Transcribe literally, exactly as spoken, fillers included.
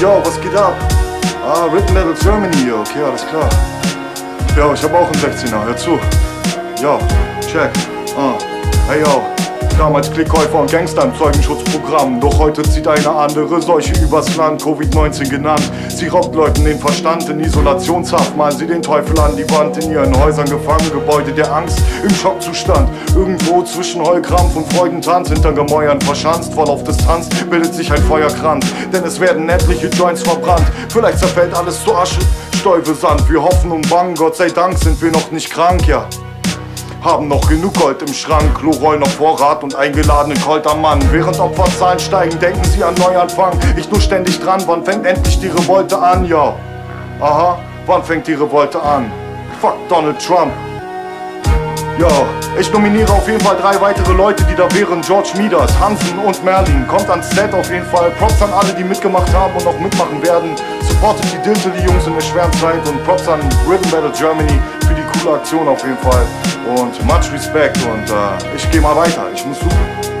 yo, was geht ab? Ah, Written Battles Germany, yo, okay, alles klar. Yo, ich hab auch einen sechzehner, hör zu. Yo, check, uh, hey yo. Damals Klickkäufer und Gangster im Zeugenschutzprogramm. Doch heute zieht eine andere Seuche übers Land, Covid neunzehn genannt. Sie raubt Leuten den Verstand, in Isolationshaft malen sie den Teufel an die Wand. In ihren Häusern gefangen, Gebäude der Angst, im Schockzustand. Irgendwo zwischen Heulkrampf und Freudentanz, hinter Gemäuern verschanzt, voll auf Distanz bildet sich ein Feuerkranz. Denn es werden etliche Joints verbrannt, vielleicht zerfällt alles zu Asche, Stäubesand. Wir hoffen und bangen, Gott sei Dank sind wir noch nicht krank, ja. Haben noch genug Gold im Schrank, Chlorol noch Vorrat und eingeladenen Colt am Mann. Während Opferzahlen steigen, denken sie an Neuanfang. Ich nur ständig dran, wann fängt endlich die Revolte an, ja. Aha, wann fängt die Revolte an? Fuck Donald Trump. Ja, ich nominiere auf jeden Fall drei weitere Leute, die da wären. George Midas, Hansen und Merlin. Kommt ans Set auf jeden Fall. Props an alle, die mitgemacht haben und noch mitmachen werden. Supportet die Dilltilly-Jungs in der schweren Zeit. Und Props an Written Battles Germany für die coole Aktion auf jeden Fall. Und much respect und äh, ich gehe mal weiter, ich muss suchen.